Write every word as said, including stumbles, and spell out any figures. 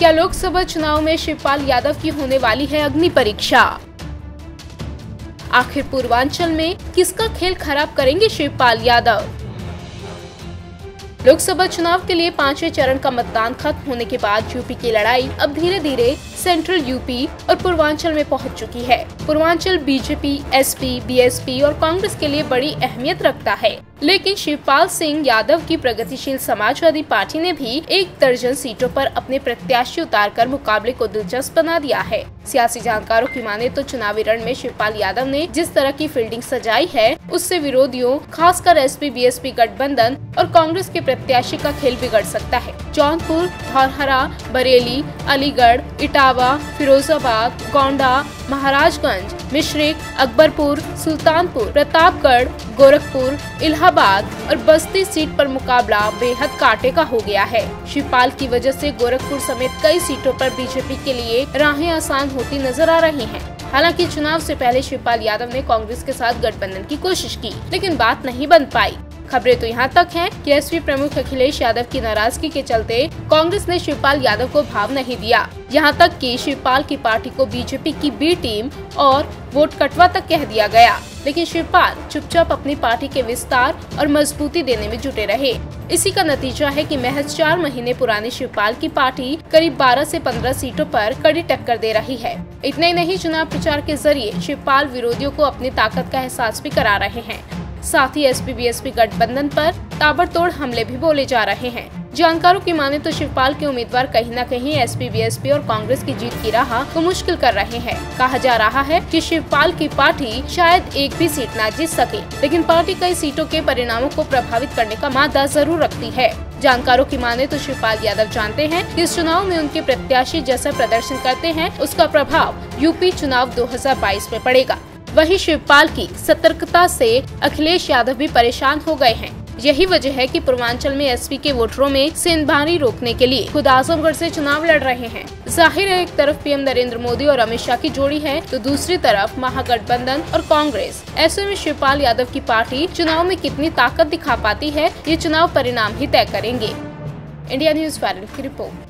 क्या लोकसभा चुनाव में शिवपाल यादव की होने वाली है अग्नि परीक्षा? आखिर पूर्वांचल में किसका खेल खराब करेंगे शिवपाल यादव? लोकसभा चुनाव के लिए पांचवें चरण का मतदान खत्म होने के बाद यूपी की लड़ाई अब धीरे धीरे सेंट्रल यूपी और पूर्वांचल में पहुंच चुकी है। पूर्वांचल बीजेपी, एसपी, बीएसपी और कांग्रेस के लिए बड़ी अहमियत रखता है, लेकिन शिवपाल सिंह यादव की प्रगतिशील समाजवादी पार्टी ने भी एक दर्जन सीटों पर अपने प्रत्याशी उतारकर मुकाबले को दिलचस्प बना दिया है। सियासी जानकारों की माने तो चुनावी रण में शिवपाल यादव ने जिस तरह की फील्डिंग सजाई है, उससे विरोधियों, खासकर एसपी बीएसपी गठबंधन और कांग्रेस के प्रत्याशी का खेल बिगड़ सकता है। जौनपुर, धौरहरा, बरेली, अलीगढ़, इटावा, फिरोजाबाद, गोंडा, महाराजगंज, मिश्रिक, अकबरपुर, सुल्तानपुर, प्रतापगढ़, गोरखपुर, इलाहाबाद और बस्ती सीट पर मुकाबला बेहद कांटे का हो गया है। शिवपाल की वजह से गोरखपुर समेत कई सीटों पर बीजेपी के लिए राहें आसान होती नजर आ रही हैं। हालांकि चुनाव से पहले शिवपाल यादव ने कांग्रेस के साथ गठबंधन की कोशिश की, लेकिन बात नहीं बन पाई। खबरें तो यहाँ तक हैं कि एसपी प्रमुख अखिलेश यादव की नाराजगी के चलते कांग्रेस ने शिवपाल यादव को भाव नहीं दिया। यहाँ तक कि शिवपाल की पार्टी को बीजेपी की बी टीम और वोट कटवा तक कह दिया गया, लेकिन शिवपाल चुपचाप अपनी पार्टी के विस्तार और मजबूती देने में जुटे रहे। इसी का नतीजा है कि महज चार महीने पुरानी शिवपाल की पार्टी करीब बारह से पंद्रह सीटों पर कड़ी टक्कर दे रही है। इतना ही नहीं, चुनाव प्रचार के जरिए शिवपाल विरोधियों को अपनी ताकत का एहसास भी करा रहे हैं। साथ ही एसपी बीएसपी गठबंधन पर ताबड़तोड़ हमले भी बोले जा रहे हैं। जानकारों की माने तो शिवपाल के उम्मीदवार कहीं न कहीं एसपी बीएसपी और कांग्रेस की जीत की राह को मुश्किल कर रहे हैं। कहा जा रहा है कि शिवपाल की पार्टी शायद एक भी सीट न जीत सके, लेकिन पार्टी कई सीटों के परिणामों को प्रभावित करने का मादा जरूर रखती है। जानकारों की माने तो शिवपाल यादव जानते हैं कि इस चुनाव में उनके प्रत्याशी जैसा प्रदर्शन करते हैं, उसका प्रभाव यूपी चुनाव दो हजार बाईस में पड़ेगा। वहीं शिवपाल की सतर्कता से अखिलेश यादव भी परेशान हो गए हैं। यही वजह है कि पूर्वांचल में एसपी के वोटरों में सेंधमारी रोकने के लिए खुद आजमगढ़ से चुनाव लड़ रहे हैं। जाहिर है, एक तरफ पीएम नरेंद्र मोदी और अमित शाह की जोड़ी है तो दूसरी तरफ महागठबंधन और कांग्रेस। ऐसे में शिवपाल यादव की पार्टी चुनाव में कितनी ताकत दिखा पाती है, ये चुनाव परिणाम ही तय करेंगे। इंडिया न्यूज़ वायरल की रिपोर्ट।